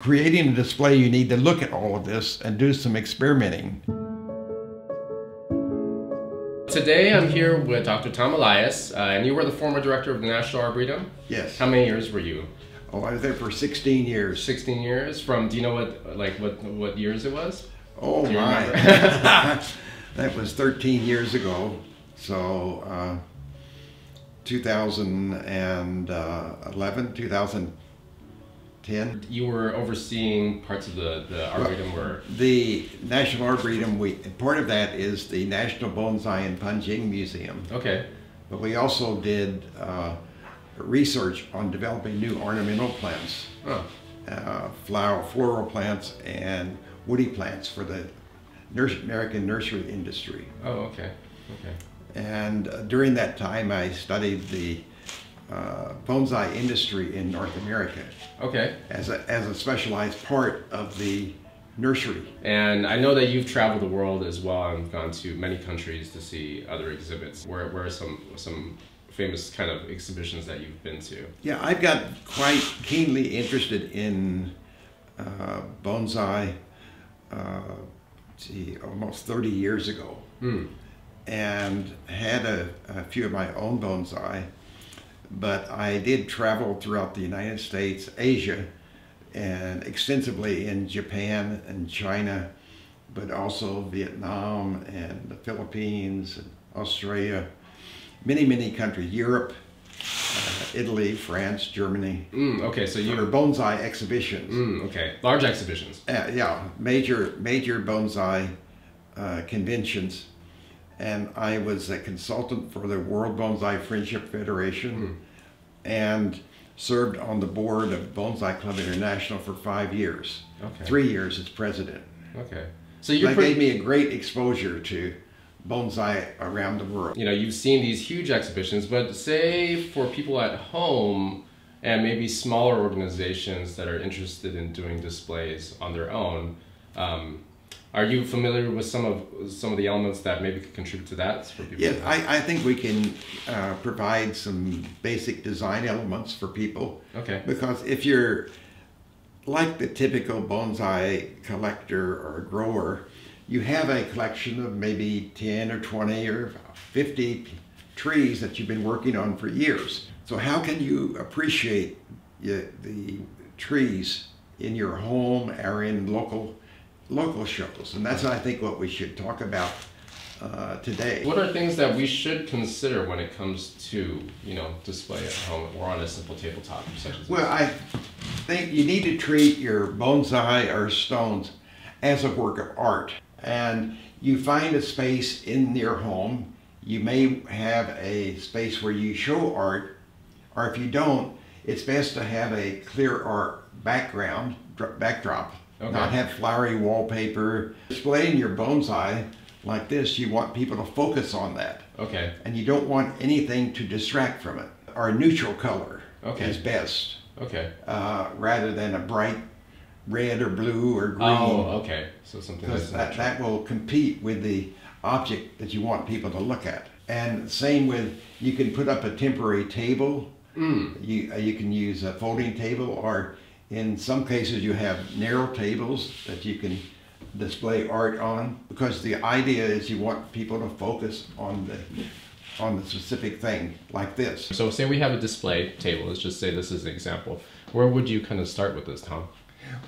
Creating a display, you need to look at all of this and do some experimenting. Today I'm here with Dr. Tom Elias, and you were the former director of the National Arboretum? Yes. How many years were you? Oh, I was there for 16 years. 16 years? From, do you know what years it was? Oh my, that was 13 years ago, so 2011, 2010. You were overseeing parts of the Arboretum? Well, the National Arboretum, part of that is the National Bonsai and Penjing Museum. Okay. But we also did research on developing new ornamental plants, oh. Floral plants and woody plants for the American nursery industry. Oh, okay. Okay. And during that time, I studied the bonsai industry in North America. Okay. As a specialized part of the nursery. And I know that you've traveled the world as well and gone to many countries to see other exhibits. Where are some famous kind of exhibitions that you've been to? Yeah, I've got quite keenly interested in bonsai almost 30 years ago. Mm. And had a few of my own bonsai, but I did travel throughout the United States, Asia, and extensively in Japan and China, but also Vietnam and the Philippines, and Australia, many countries, Europe, Italy, France, Germany. Mm, okay, so you were bonsai exhibitions. Mm, okay, large exhibitions. Yeah, major bonsai conventions. And I was a consultant for the World Bonsai Friendship Federation, mm. and served on the board of Bonsai Club International for 5 years. Okay. 3 years as president. Okay. So that gave me a great exposure to bonsai around the world. You know, you've seen these huge exhibitions, but say for people at home and maybe smaller organizations that are interested in doing displays on their own, are you familiar with some of the elements that maybe could contribute to that? For people? Yeah, I think we can provide some basic design elements for people. Okay. Because if you're like the typical bonsai collector or grower, you have a collection of maybe 10 or 20 or 50 trees that you've been working on for years. So how can you appreciate the trees in your home or in local shows? And that's, I think, what we should talk about today. What are things that we should consider when it comes to, you know, display at home or on a simple tabletop such as? Well, I think you need to treat your bonsai or stones as a work of art. And you find a space in your home. You may have a space where you show art, or if you don't, it's best to have a clear art backdrop. Okay. Not have flowery wallpaper. Displaying your bonsai like this, you want people to focus on that. Okay. And you don't want anything to distract from it. Or a neutral color, okay. is best. Okay. Rather than a bright red or blue or green. Oh, okay. So something that will compete with the object that you want people to look at. And same with, you can put up a temporary table. Mm. You can use a folding table, or in some cases you have narrow tables that you can display art on, because the idea is you want people to focus on the specific thing like this. So say we have a display table, let's just say this is an example. Where would you kind of start with this, Tom?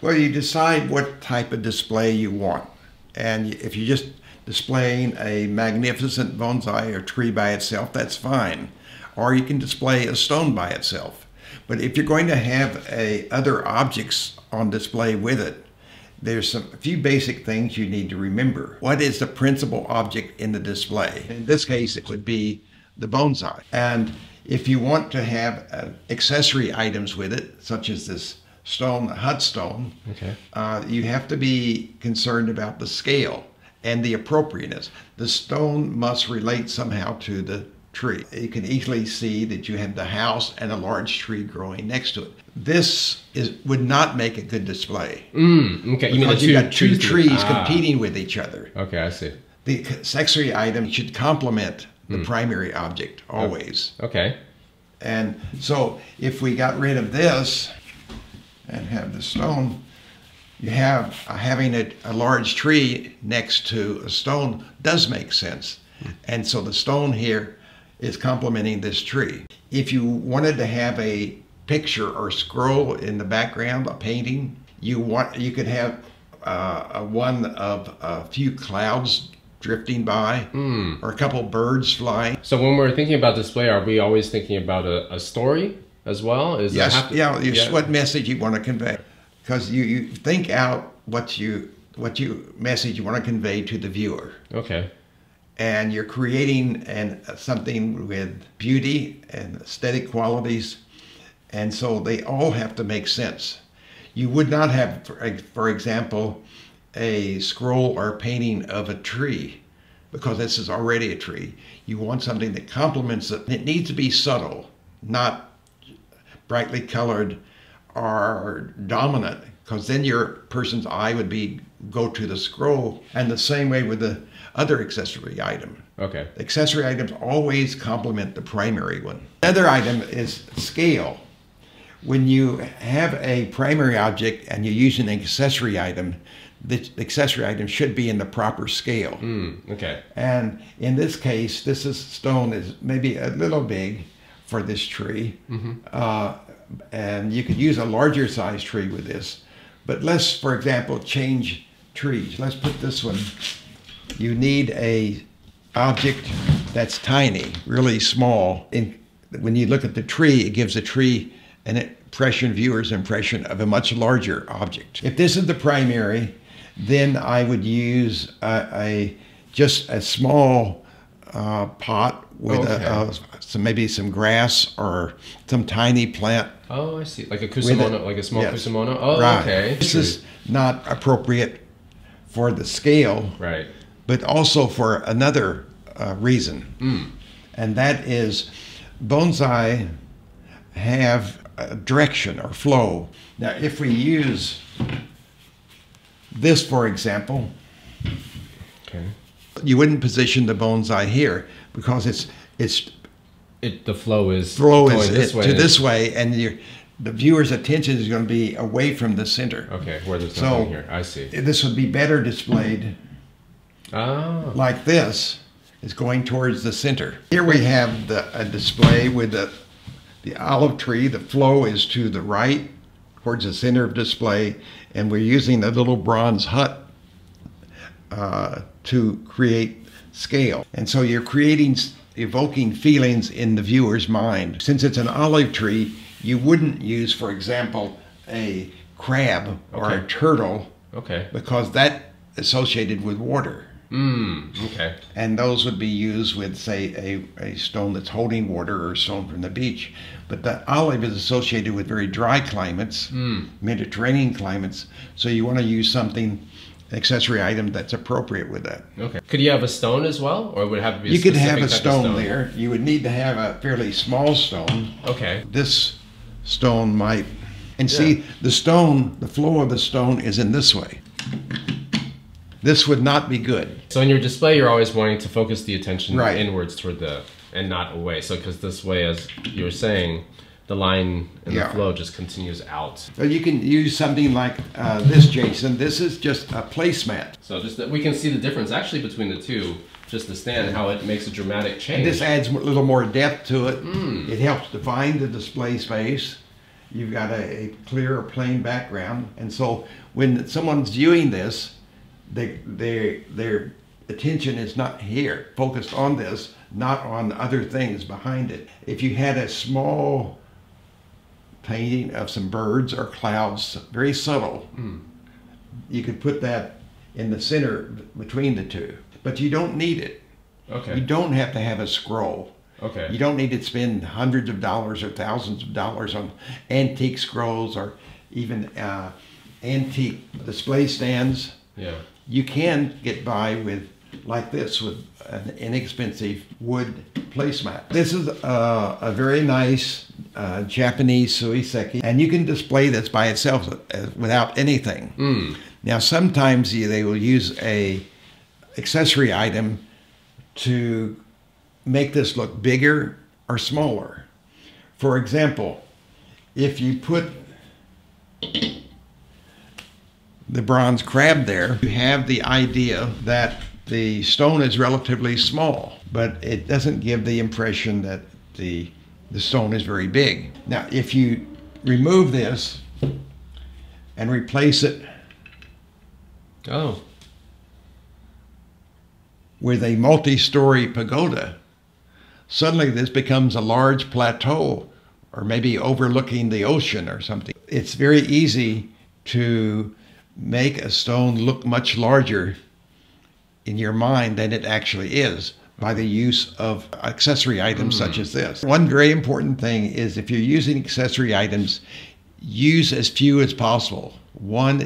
Well, you decide what type of display you want. And if you're just displaying a magnificent bonsai or tree by itself, that's fine. Or you can display a stone by itself. But if you're going to have other objects on display with it, there's a few basic things you need to remember. What is the principal object in the display? In this case, it would be the bonsai. And if you want to have accessory items with it, such as this stone, hut stone, okay. You have to be concerned about the scale and the appropriateness. The stone must relate somehow to the tree. You can easily see that you have the house and a large tree growing next to it. This would not make a good display. Mm, okay, because you've got two trees competing with each other. Okay, I see. The accessory item should complement the primary object always. Okay. And so if we got rid of this and have the stone, you have having a large tree next to a stone does make sense. And so the stone here is complementing this tree. If you wanted to have a picture or scroll in the background, a painting, you could have one of a few clouds drifting by, or a couple birds flying. So when we're thinking about display, are we always thinking about a story as well? Is yes, have to, yeah, yeah. What message you want to convey? Because you think out what message you want to convey to the viewer. Okay. And you're creating something with beauty and aesthetic qualities, and so they all have to make sense. You would not have, for example, a scroll or painting of a tree, because this is already a tree. You want something that complements it. It needs to be subtle, not brightly colored or dominant, because then your person's eye would go to the scroll, and the same way with the other accessory item. Okay. Accessory items always complement the primary one. Another item is scale. When you have a primary object and you use an accessory item, the accessory item should be in the proper scale. Okay. And in this case, stone is maybe a little big for this tree. And you could use a larger size tree with this. But let's, for example, change trees. Let's put this one. You need a object that's tiny, really small. When you look at the tree, it gives the tree an impression, viewer's impression of a much larger object. If this is the primary, then I would use just a small pot with maybe some grass or some tiny plant. Oh, I see. Like a kusamono, like a small kusamono. Oh, right. Okay. This is not appropriate for the scale. Right. But also for another reason, and that is bonsai have a direction or flow. Now, if we use this, for example, you wouldn't position the bonsai here because the flow is going this way, and the viewer's attention is going to be away from the center. Okay, where there's nothing here. I see. This would be better displayed. Oh. Like this is going towards the center. Here we have a display with the olive tree. The flow is to the right, towards the center of display, and we're using the little bronze hut to create scale. And so you're evoking feelings in the viewer's mind. Since it's an olive tree, you wouldn't use, for example, a crab or a turtle, because that associated with water. Okay. And those would be used with, say, a stone that's holding water or a stone from the beach. But the olive is associated with very dry climates, Mediterranean climates. So you want to use an accessory item that's appropriate with that. Okay. Could you have a stone as well, or would it have to be? You could have a stone there. You would need to have a fairly small stone. Okay. This stone might, and see the flow of the stone is in this way. This would not be good. So in your display, you're always wanting to focus the attention inwards and not away. So because this way, as you were saying, the line and the flow just continues out. So you can use something like this, Jason. This is just a placemat. So just that we can see the difference actually between the two, just the stand, how it makes a dramatic change. And this adds a little more depth to it. It helps define the display space. You've got a clear, plain background. And so when someone's viewing this, their attention is not here, focused on this, not on other things behind it. If you had a small painting of some birds or clouds, very subtle, you could put that in the center between the two. But you don't need it. Okay. You don't have to have a scroll. Okay. You don't need to spend hundreds of dollars or thousands of dollars on antique scrolls or even antique display stands. Yeah. You can get by with an inexpensive wood placemat. This is a very nice Japanese suiseki, and you can display this by itself without anything. Now, sometimes they will use a accessory item to make this look bigger or smaller. For example, if you put the bronze crab there, you have the idea that the stone is relatively small, but it doesn't give the impression that the stone is very big. Now, if you remove this and replace it with a multi-story pagoda, suddenly this becomes a large plateau, or maybe overlooking the ocean or something. It's very easy to make a stone look much larger in your mind than it actually is by the use of accessory items such as this. One very important thing is, if you're using accessory items, use as few as possible. One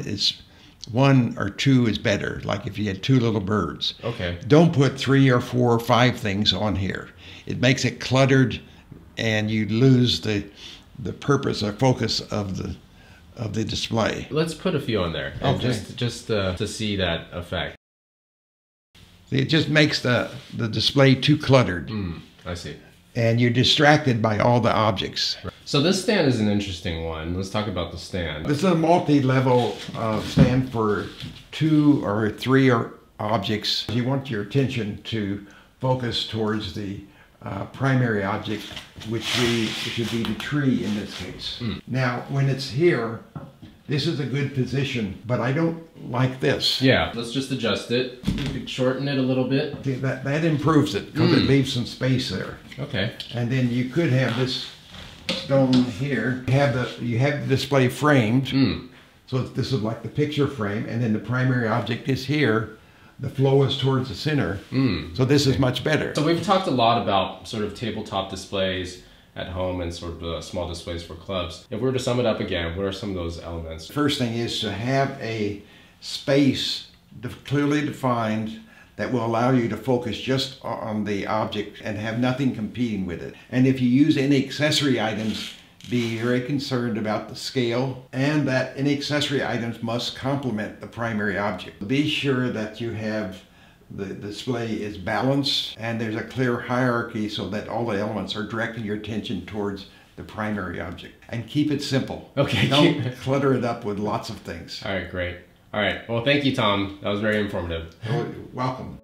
or two is better, like if you had two little birds. Okay. Don't put 3 or 4 or 5 things on here. It makes it cluttered, and you lose the purpose or focus of the display. Let's put a few on there, okay, just to see that effect. It just makes the display too cluttered. I see. And you're distracted by all the objects. So this stand is an interesting one. Let's talk about the stand. This is a multi-level stand for 2 or 3 objects. You want your attention to focus towards the primary object, which would be the tree in this case. Now, when it's here, this is a good position, but I don't like this. Yeah, let's just adjust it. You could shorten it a little bit. That improves it, because it leaves some space there. Okay. And then you could have this stone here. You have the display framed, so this is like the picture frame, and then the primary object is here. The flow is towards the center, so this is much better. So we've talked a lot about sort of tabletop displays at home and sort of small displays for clubs. If we were to sum it up again, what are some of those elements? First thing is to have a space clearly defined that will allow you to focus just on the object and have nothing competing with it. And if you use any accessory items, be very concerned about the scale, and that any accessory items must complement the primary object. Be sure that you have the display is balanced and there's a clear hierarchy so that all the elements are directing your attention towards the primary object. And keep it simple. Okay. Don't clutter it up with lots of things. All right, great. All right. Well, thank you, Tom. That was very informative. You're welcome.